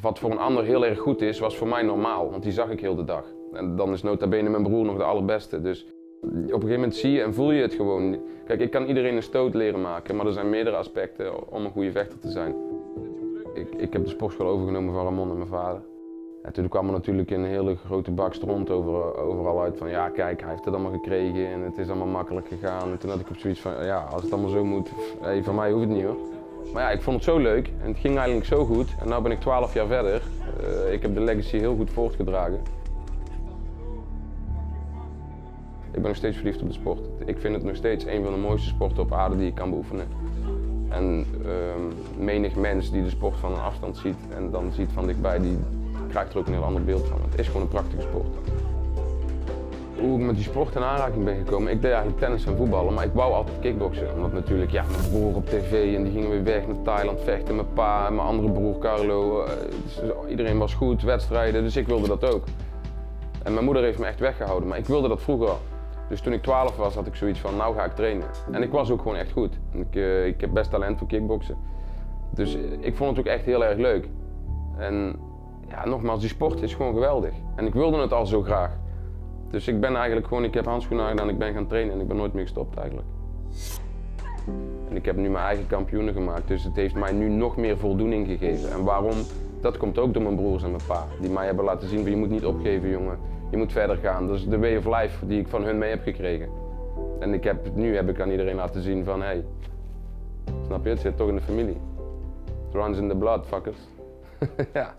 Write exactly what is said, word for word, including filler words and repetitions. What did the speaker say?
wat voor een ander heel erg goed is, was voor mij normaal, want die zag ik heel de dag. En dan is nota bene mijn broer nog de allerbeste, dus op een gegeven moment zie je en voel je het gewoon. Kijk, ik kan iedereen een stoot leren maken, maar er zijn meerdere aspecten om een goede vechter te zijn. Ik, ik heb de sportschool overgenomen van Ramon en mijn vader. En toen kwam er natuurlijk een hele grote bak stront over, overal uit van ja, kijk, hij heeft het allemaal gekregen en het is allemaal makkelijk gegaan. En toen had ik op zoiets van ja, als het allemaal zo moet, hey, van mij hoeft het niet hoor. Maar ja, ik vond het zo leuk en het ging eigenlijk zo goed. En nu ben ik twaalf jaar verder. Uh, ik heb de legacy heel goed voortgedragen. Ik ben nog steeds verliefd op de sport. Ik vind het nog steeds een van de mooiste sporten op aarde die je kan beoefenen. En uh, menig mens die de sport van een afstand ziet en dan ziet van dichtbij, die krijgt er ook een heel ander beeld van. Het is gewoon een prachtige sport. Hoe ik met die sport in aanraking ben gekomen, ik deed eigenlijk tennis en voetballen, maar ik wou altijd kickboksen. Omdat natuurlijk, ja, mijn broer op tv en die gingen weer weg naar Thailand vechten, mijn pa en mijn andere broer Carlo. Uh, dus iedereen was goed, wedstrijden, dus ik wilde dat ook. En mijn moeder heeft me echt weggehouden, maar ik wilde dat vroeger al. Dus toen ik twaalf was, had ik zoiets van, nou ga ik trainen. En ik was ook gewoon echt goed. Ik, uh, ik heb best talent voor kickboksen. Dus ik vond het ook echt heel erg leuk. En ja, nogmaals, die sport is gewoon geweldig. En ik wilde het al zo graag. Dus ik ben eigenlijk gewoon, ik heb handschoenen aangedaan, ik ben gaan trainen en ik ben nooit meer gestopt eigenlijk. En ik heb nu mijn eigen kampioenen gemaakt, dus het heeft mij nu nog meer voldoening gegeven. En waarom? Dat komt ook door mijn broers en mijn pa, die mij hebben laten zien, je moet niet opgeven jongen. Je moet verder gaan. Dat is de way of life die ik van hun mee heb gekregen. En ik heb, nu heb ik aan iedereen laten zien van, hey, snap je, het zit toch in de familie. It runs in the blood, fuckers. Ja.